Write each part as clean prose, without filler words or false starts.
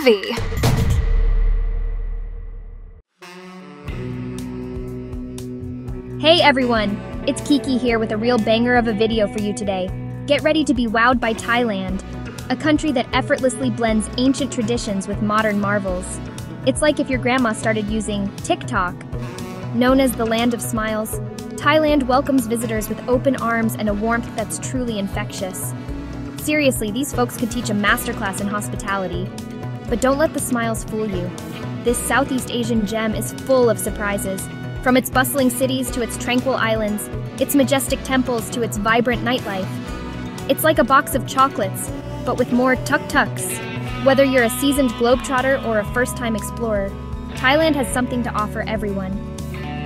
Savvy. Hey everyone, it's Kiki here with a real banger of a video for you today. Get ready to be wowed by Thailand, a country that effortlessly blends ancient traditions with modern marvels. It's like if your grandma started using TikTok. Known as the land of smiles, Thailand welcomes visitors with open arms and a warmth that's truly infectious. Seriously, these folks could teach a masterclass in hospitality. But don't let the smiles fool you. This Southeast Asian gem is full of surprises. From its bustling cities to its tranquil islands, its majestic temples to its vibrant nightlife. It's like a box of chocolates, but with more tuk-tuks. Whether you're a seasoned globetrotter or a first-time explorer, Thailand has something to offer everyone.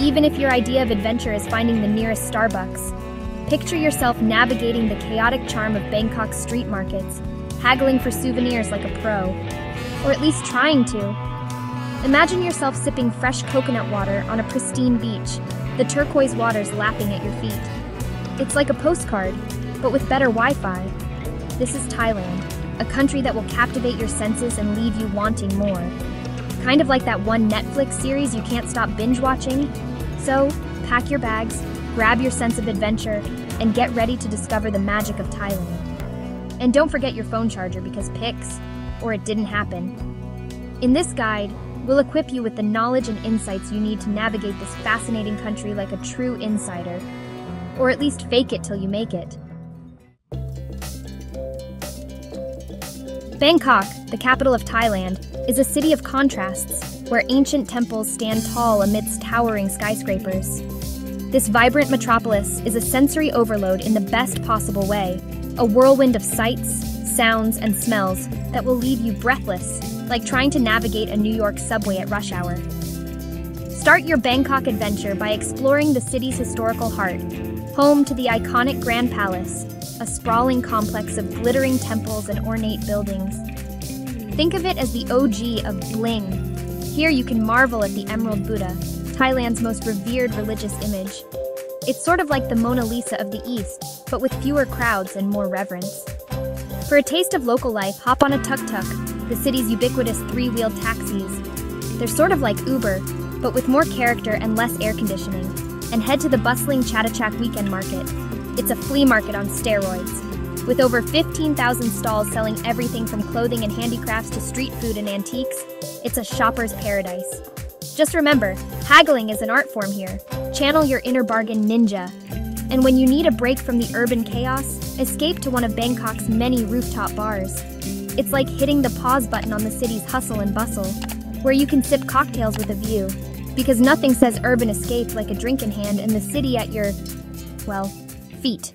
Even if your idea of adventure is finding the nearest Starbucks, picture yourself navigating the chaotic charm of Bangkok's street markets, haggling for souvenirs like a pro, or at least trying to. Imagine yourself sipping fresh coconut water on a pristine beach, the turquoise waters lapping at your feet. It's like a postcard, but with better Wi-Fi. This is Thailand, a country that will captivate your senses and leave you wanting more. Kind of like that one Netflix series you can't stop binge-watching. So, pack your bags, grab your sense of adventure, and get ready to discover the magic of Thailand. And don't forget your phone charger because pics, or it didn't happen. In this guide, we'll equip you with the knowledge and insights you need to navigate this fascinating country like a true insider. Or at least fake it till you make it. Bangkok, the capital of Thailand, is a city of contrasts, where ancient temples stand tall amidst towering skyscrapers. This vibrant metropolis is a sensory overload in the best possible way, a whirlwind of sights, sounds, and smells that will leave you breathless, like trying to navigate a New York subway at rush hour. Start your Bangkok adventure by exploring the city's historical heart, home to the iconic Grand Palace, a sprawling complex of glittering temples and ornate buildings. Think of it as the OG of bling. Here you can marvel at the Emerald Buddha, Thailand's most revered religious image. It's sort of like the Mona Lisa of the East, but with fewer crowds and more reverence. For a taste of local life, hop on a tuk-tuk, the city's ubiquitous three-wheeled taxis. They're sort of like Uber, but with more character and less air conditioning. And head to the bustling Chatuchak weekend market. It's a flea market on steroids, with over 15,000 stalls selling everything from clothing and handicrafts to street food and antiques. It's a shopper's paradise. Just remember, haggling is an art form here. Channel your inner bargain ninja. And when you need a break from the urban chaos, escape to one of Bangkok's many rooftop bars. It's like hitting the pause button on the city's hustle and bustle, where you can sip cocktails with a view, because nothing says urban escape like a drink in hand and the city at your, well, feet.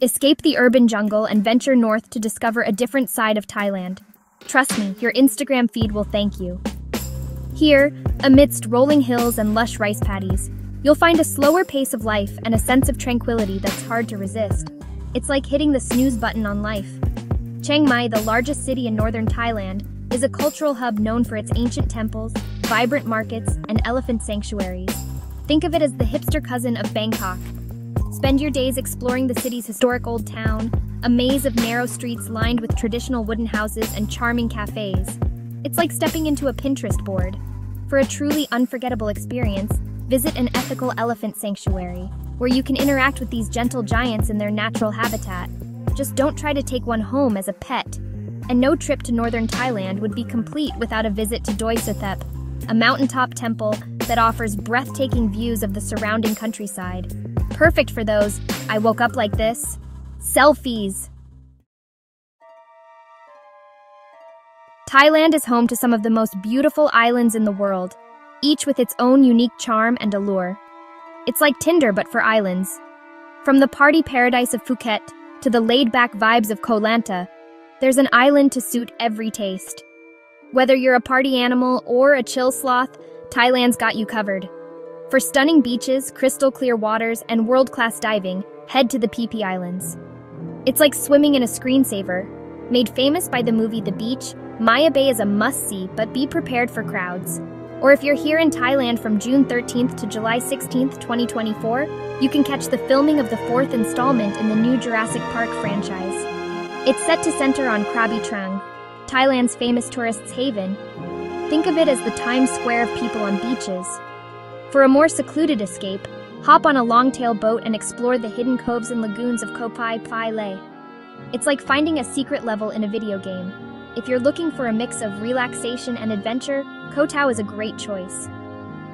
Escape the urban jungle and venture north to discover a different side of Thailand. Trust me, your Instagram feed will thank you. Here, amidst rolling hills and lush rice paddies, you'll find a slower pace of life and a sense of tranquility that's hard to resist. It's like hitting the snooze button on life. Chiang Mai, the largest city in northern Thailand, is a cultural hub known for its ancient temples, vibrant markets, and elephant sanctuaries. Think of it as the hipster cousin of Bangkok. Spend your days exploring the city's historic old town, a maze of narrow streets lined with traditional wooden houses and charming cafes. It's like stepping into a Pinterest board. For a truly unforgettable experience, visit an ethical elephant sanctuary, where you can interact with these gentle giants in their natural habitat. Just don't try to take one home as a pet. And no trip to northern Thailand would be complete without a visit to Doi Suthep, a mountaintop temple that offers breathtaking views of the surrounding countryside. Perfect for those, I woke up like this, selfies. Thailand is home to some of the most beautiful islands in the world, each with its own unique charm and allure. It's like Tinder but for islands. From the party paradise of Phuket to the laid-back vibes of Koh Lanta, there's an island to suit every taste. Whether you're a party animal or a chill sloth, Thailand's got you covered. For stunning beaches, crystal-clear waters, and world-class diving, head to the Phi Phi Islands. It's like swimming in a screensaver. Made famous by the movie The Beach, Maya Bay is a must-see, but be prepared for crowds. Or if you're here in Thailand from June 13th to July 16th, 2024, you can catch the filming of the 4th installment in the new Jurassic Park franchise. It's set to center on Krabi Trang, Thailand's famous tourists' haven. Think of it as the Times Square of people on beaches. For a more secluded escape, hop on a long-tail boat and explore the hidden coves and lagoons of Koh Phi Phi Leh. It's like finding a secret level in a video game. If you're looking for a mix of relaxation and adventure, Koh Tao is a great choice.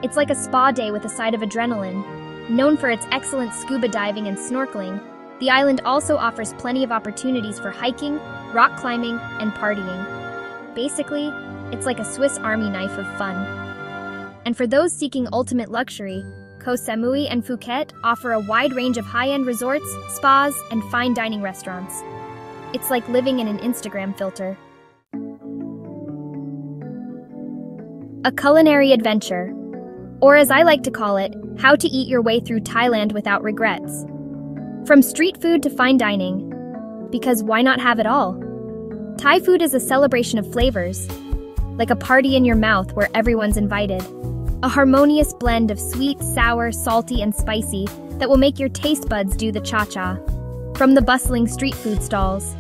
It's like a spa day with a side of adrenaline. Known for its excellent scuba diving and snorkeling, the island also offers plenty of opportunities for hiking, rock climbing, and partying. Basically, it's like a Swiss Army knife of fun. And for those seeking ultimate luxury, Koh Samui and Phuket offer a wide range of high-end resorts, spas, and fine dining restaurants. It's like living in an Instagram filter. A culinary adventure, or as I like to call it, how to eat your way through Thailand without regrets. From street food to fine dining, because why not have it all? Thai food is a celebration of flavors, like a party in your mouth where everyone's invited. A harmonious blend of sweet, sour, salty, and spicy that will make your taste buds do the cha-cha. From the bustling street food stalls,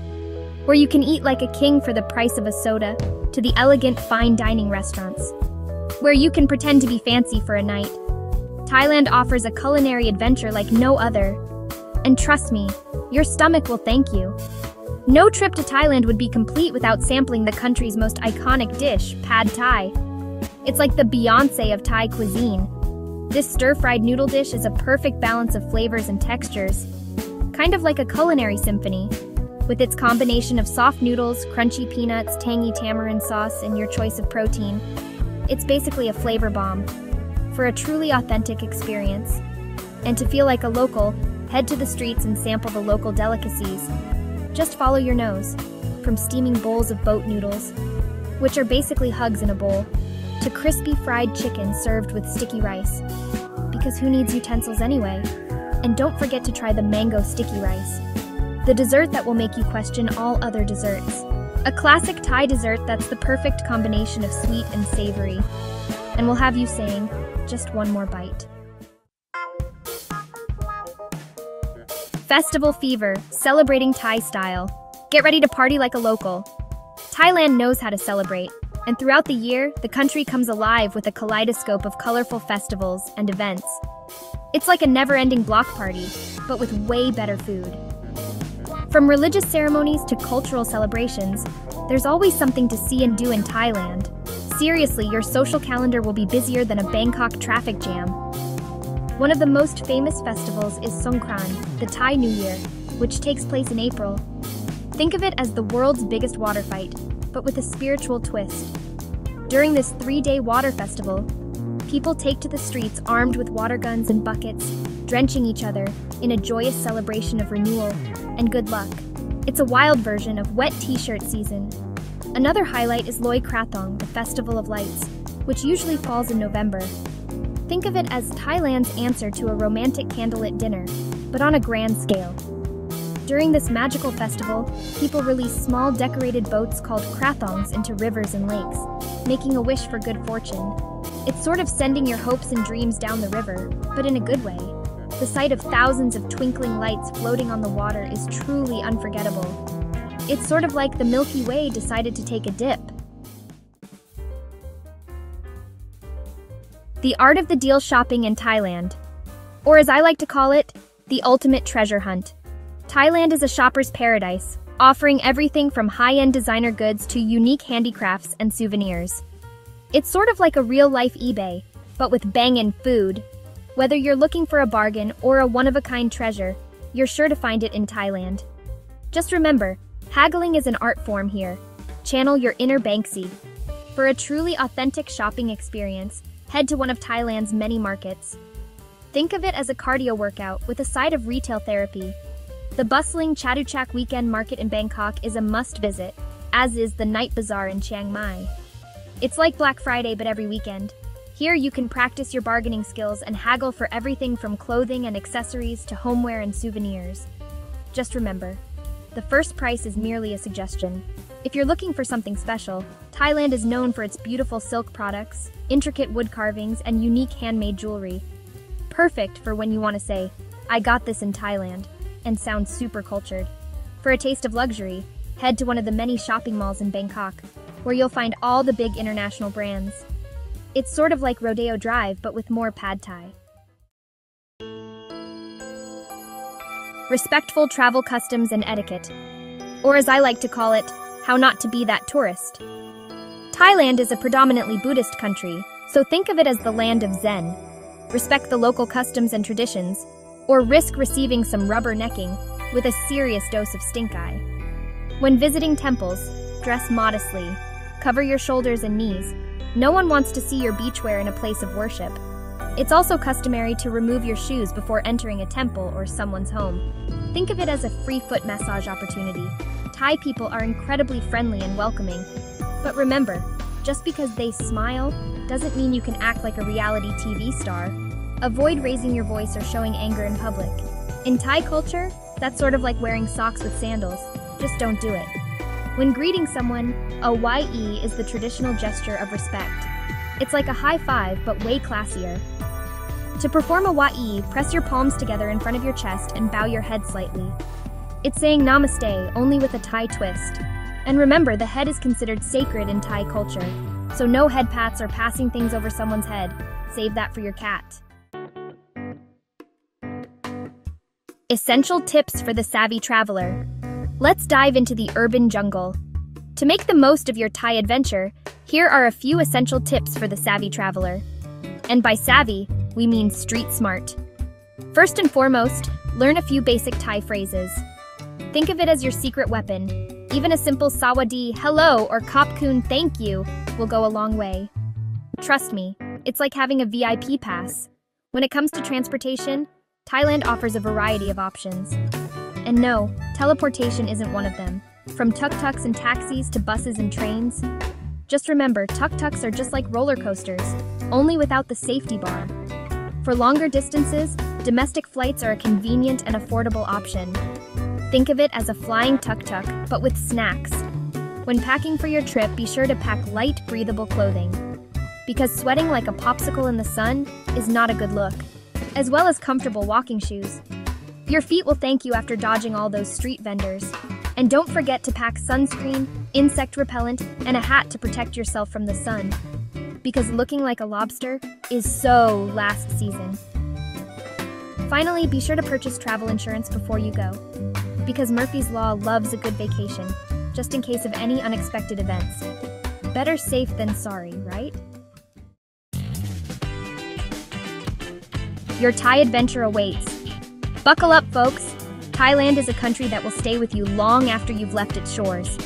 where you can eat like a king for the price of a soda, to the elegant fine dining restaurants, where you can pretend to be fancy for a night. Thailand offers a culinary adventure like no other. And trust me, your stomach will thank you. No trip to Thailand would be complete without sampling the country's most iconic dish, Pad Thai. It's like the Beyoncé of Thai cuisine. This stir-fried noodle dish is a perfect balance of flavors and textures, kind of like a culinary symphony, with its combination of soft noodles, crunchy peanuts, tangy tamarind sauce, and your choice of protein. It's basically a flavor bomb. For a truly authentic experience, and to feel like a local, head to the streets and sample the local delicacies. Just follow your nose, from steaming bowls of boat noodles, which are basically hugs in a bowl, to crispy fried chicken served with sticky rice. Because who needs utensils anyway? And don't forget to try the mango sticky rice, the dessert that will make you question all other desserts. A classic Thai dessert that's the perfect combination of sweet and savory, and will have you saying, just one more bite. Festival fever, celebrating Thai style. Get ready to party like a local. Thailand knows how to celebrate. And throughout the year, the country comes alive with a kaleidoscope of colorful festivals and events. It's like a never-ending block party, but with way better food. From religious ceremonies to cultural celebrations, there's always something to see and do in Thailand. Seriously, your social calendar will be busier than a Bangkok traffic jam. One of the most famous festivals is Songkran, the Thai New Year, which takes place in April. Think of it as the world's biggest water fight, but with a spiritual twist. During this three-day water festival, people take to the streets armed with water guns and buckets, drenching each other in a joyous celebration of renewal and good luck. It's a wild version of wet t-shirt season. Another highlight is Loy Krathong, the Festival of Lights, which usually falls in November. Think of it as Thailand's answer to a romantic candlelit dinner, but on a grand scale. During this magical festival, people release small decorated boats called krathongs into rivers and lakes, making a wish for good fortune. It's sort of sending your hopes and dreams down the river, but in a good way. The sight of thousands of twinkling lights floating on the water is truly unforgettable. It's sort of like the Milky Way decided to take a dip. The art of the deal shopping in Thailand, or as I like to call it, the ultimate treasure hunt. Thailand is a shopper's paradise, offering everything from high-end designer goods to unique handicrafts and souvenirs. It's sort of like a real-life eBay, but with bangin' food. Whether you're looking for a bargain or a one-of-a-kind treasure, you're sure to find it in Thailand. Just remember, haggling is an art form here. Channel your inner Banksy. For a truly authentic shopping experience, head to one of Thailand's many markets. Think of it as a cardio workout with a side of retail therapy. The bustling Chatuchak weekend market in Bangkok is a must-visit, as is the Night Bazaar in Chiang Mai. It's like Black Friday, but every weekend. Here you can practice your bargaining skills and haggle for everything from clothing and accessories to homeware and souvenirs. Just remember, the first price is merely a suggestion. If you're looking for something special, Thailand is known for its beautiful silk products, intricate wood carvings, and unique handmade jewelry. Perfect for when you want to say, "I got this in Thailand," and sound super cultured. For a taste of luxury, head to one of the many shopping malls in Bangkok, where you'll find all the big international brands. It's sort of like Rodeo Drive, but with more Pad Thai. Respectful travel customs and etiquette, or as I like to call it, how not to be that tourist. Thailand is a predominantly Buddhist country, so think of it as the land of Zen. Respect the local customs and traditions, or risk receiving some rubbernecking with a serious dose of stink eye. When visiting temples, dress modestly, cover your shoulders and knees. No one wants to see your beachwear in a place of worship. It's also customary to remove your shoes before entering a temple or someone's home. Think of it as a free foot massage opportunity. Thai people are incredibly friendly and welcoming. But remember, just because they smile doesn't mean you can act like a reality TV star. Avoid raising your voice or showing anger in public. In Thai culture, that's sort of like wearing socks with sandals. Just don't do it. When greeting someone, a wai is the traditional gesture of respect. It's like a high five, but way classier. To perform a wai, press your palms together in front of your chest and bow your head slightly. It's saying namaste, only with a Thai twist. And remember, the head is considered sacred in Thai culture, so no head pats or passing things over someone's head. Save that for your cat. Essential tips for the savvy traveler. Let's dive into the urban jungle. To make the most of your Thai adventure, here are a few essential tips for the savvy traveler. And by savvy, we mean street smart. First and foremost, learn a few basic Thai phrases. Think of it as your secret weapon. Even a simple sawadee, hello, or kop-kun, thank you, will go a long way. Trust me, it's like having a VIP pass. When it comes to transportation, Thailand offers a variety of options. And no, teleportation isn't one of them. From tuk-tuks and taxis to buses and trains. Just remember, tuk-tuks are just like roller coasters, only without the safety bar. For longer distances, domestic flights are a convenient and affordable option. Think of it as a flying tuk-tuk, but with snacks. When packing for your trip, be sure to pack light, breathable clothing, because sweating like a popsicle in the sun is not a good look. As well as comfortable walking shoes. Your feet will thank you after dodging all those street vendors. And don't forget to pack sunscreen, insect repellent, and a hat to protect yourself from the sun, because looking like a lobster is so last season. Finally, be sure to purchase travel insurance before you go, because Murphy's Law loves a good vacation, just in case of any unexpected events. Better safe than sorry, right? Your Thai adventure awaits. Buckle up, folks. Thailand is a country that will stay with you long after you've left its shores.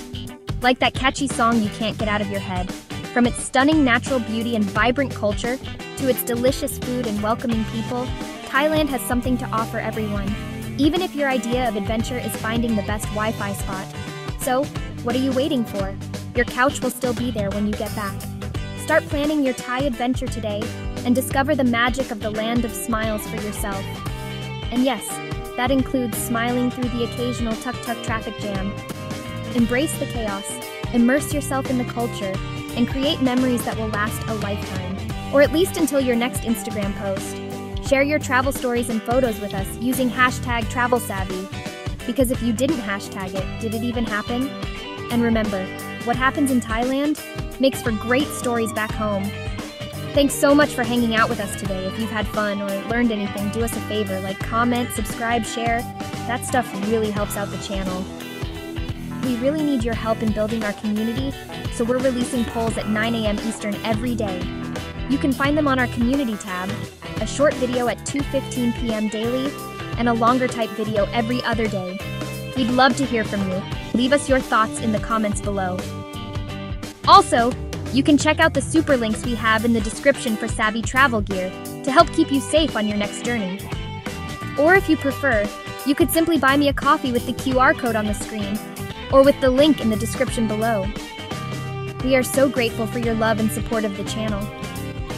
Like that catchy song you can't get out of your head, from its stunning natural beauty and vibrant culture to its delicious food and welcoming people, Thailand has something to offer everyone, even if your idea of adventure is finding the best Wi-Fi spot. So, what are you waiting for? Your couch will still be there when you get back. Start planning your Thai adventure today and discover the magic of the land of smiles for yourself. And yes, that includes smiling through the occasional tuk-tuk traffic jam. Embrace the chaos, immerse yourself in the culture, and create memories that will last a lifetime, or at least until your next Instagram post. Share your travel stories and photos with us using hashtag TravelSavvy, because if you didn't hashtag it, did it even happen? And remember, what happens in Thailand makes for great stories back home. Thanks so much for hanging out with us today. If you've had fun or learned anything, do us a favor, like, comment, subscribe, share. That stuff really helps out the channel. We really need your help in building our community, so we're releasing polls at 9 a.m. Eastern every day. You can find them on our community tab, a short video at 2:15 p.m. daily, and a longer type video every other day. We'd love to hear from you. Leave us your thoughts in the comments below. Also, you can check out the super links we have in the description for savvy travel gear to help keep you safe on your next journey. Or if you prefer, you could simply buy me a coffee with the QR code on the screen or with the link in the description below. We are so grateful for your love and support of the channel.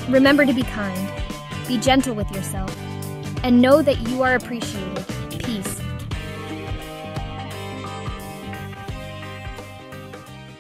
Remember to be kind, be gentle with yourself, and know that you are appreciated.